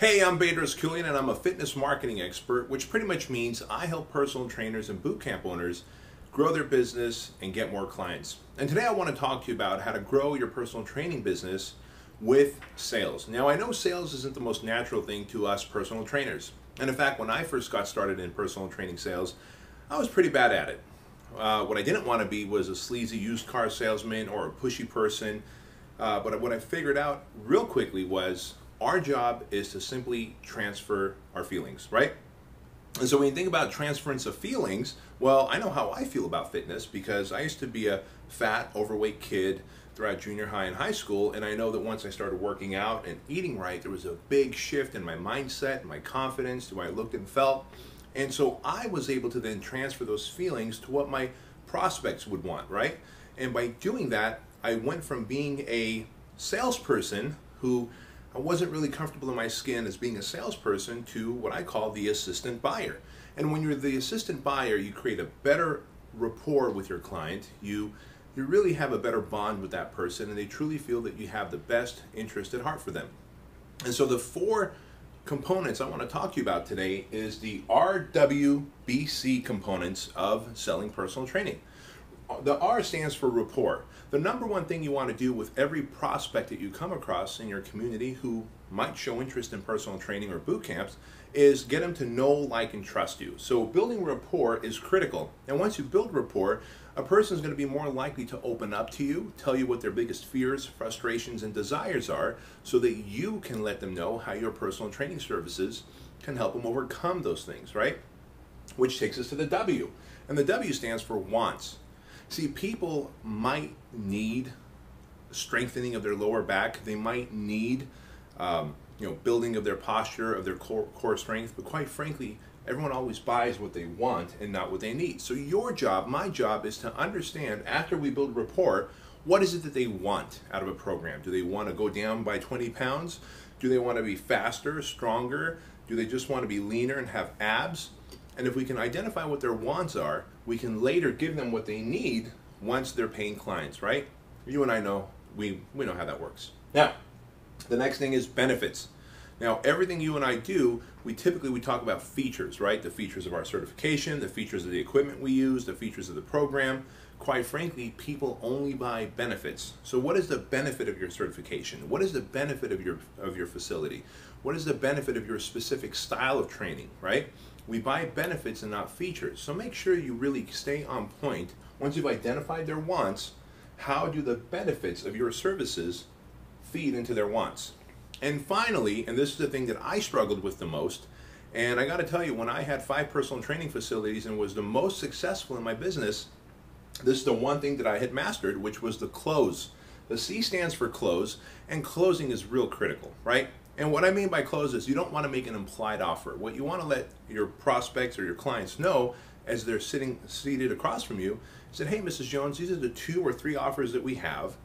Hey, I'm Bedros Kulian and I'm a fitness marketing expert, which pretty much means I help personal trainers and bootcamp owners grow their business and get more clients. And today I want to talk to you about how to grow your personal training business with sales. Now, I know sales isn't the most natural thing to us personal trainers. And in fact, when I first got started in personal training sales, I was pretty bad at it. What I didn't want to be was a sleazy used car salesman or a pushy person. But what I figured out real quickly was our job is to simply transfer our feelings, right? And so when you think about transference of feelings, well, I know how I feel about fitness because I used to be a fat, overweight kid throughout junior high and high school, and I know that once I started working out and eating right, there was a big shift in my mindset, my confidence, the way I looked and felt. And so I was able to then transfer those feelings to what my prospects would want, right? And by doing that, I went from being a salesperson who I wasn't really comfortable in my skin as being a salesperson to what I call the assistant buyer. And when you're the assistant buyer, you create a better rapport with your client. You really have a better bond with that person, and they truly feel that you have the best interest at heart for them. And so the four components I want to talk to you about today is the RWBC components of selling personal training. The R stands for rapport. The number one thing you want to do with every prospect that you come across in your community who might show interest in personal training or boot camps is get them to know, like, and trust you. So building rapport is critical. And once you build rapport, a person is going to be more likely to open up to you, tell you what their biggest fears, frustrations, and desires are, so that you can let them know how your personal training services can help them overcome those things, right? Which takes us to the W. And the W stands for wants. See, people might need strengthening of their lower back. They might need building of their posture, of their core strength. But quite frankly, everyone always buys what they want and not what they need. So your job, my job, is to understand, after we build rapport, what is it that they want out of a program? Do they want to go down by 20 pounds? Do they want to be faster, stronger? Do they just want to be leaner and have abs? And if we can identify what their wants are, we can later give them what they need once they're paying clients, right? You and I know, we know how that works. Now, the next thing is benefits. Now, everything you and I do, we typically talk about features, right? The features of our certification, the features of the equipment we use, the features of the program. Quite frankly, people only buy benefits. So what is the benefit of your certification? What is the benefit of your facility? What is the benefit of your specific style of training, right? We buy benefits and not features. So make sure you really stay on point. Once you've identified their wants, how do the benefits of your services feed into their wants? And finally, and this is the thing that I struggled with the most, and I got to tell you, when I had 5 personal training facilities and was the most successful in my business, this is the one thing that I had mastered, which was the close. The C stands for close, and closing is real critical, right? And what I mean by close is you don't want to make an implied offer. What you want to let your prospects or your clients know as they're seated across from you is that, hey, Mrs. Jones, these are the 2 or 3 offers that we have.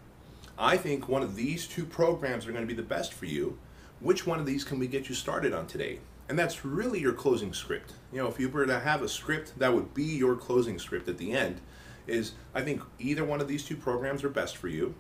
I think one of these 2 programs are going to be the best for you. Which one of these can we get you started on today? And that's really your closing script. You know, if you were to have a script, that would be your closing script at the end, is I think either one of these 2 programs are best for you.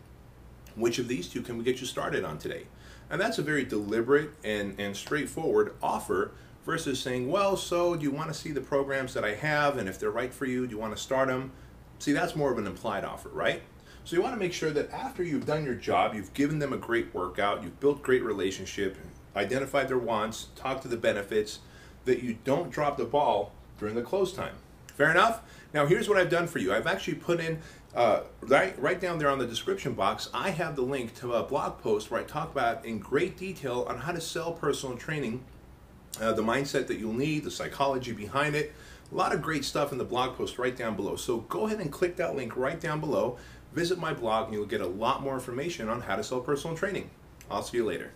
Which of these 2 can we get you started on today? And that's a very deliberate and straightforward offer versus saying, well, so do you want to see the programs that I have? And if they're right for you, do you want to start them? See, that's more of an implied offer, right? So you want to make sure that after you've done your job, you've given them a great workout, you've built great relationship, identified their wants, talked to the benefits, that you don't drop the ball during the close time. Fair enough? Now here's what I've done for you. I've actually put in, right down there on the description box, I have the link to a blog post where I talk about in great detail on how to sell personal training, the mindset that you'll need, the psychology behind it. A lot of great stuff in the blog post right down below. So go ahead and click that link right down below. Visit my blog and you'll get a lot more information on how to sell personal training. I'll see you later.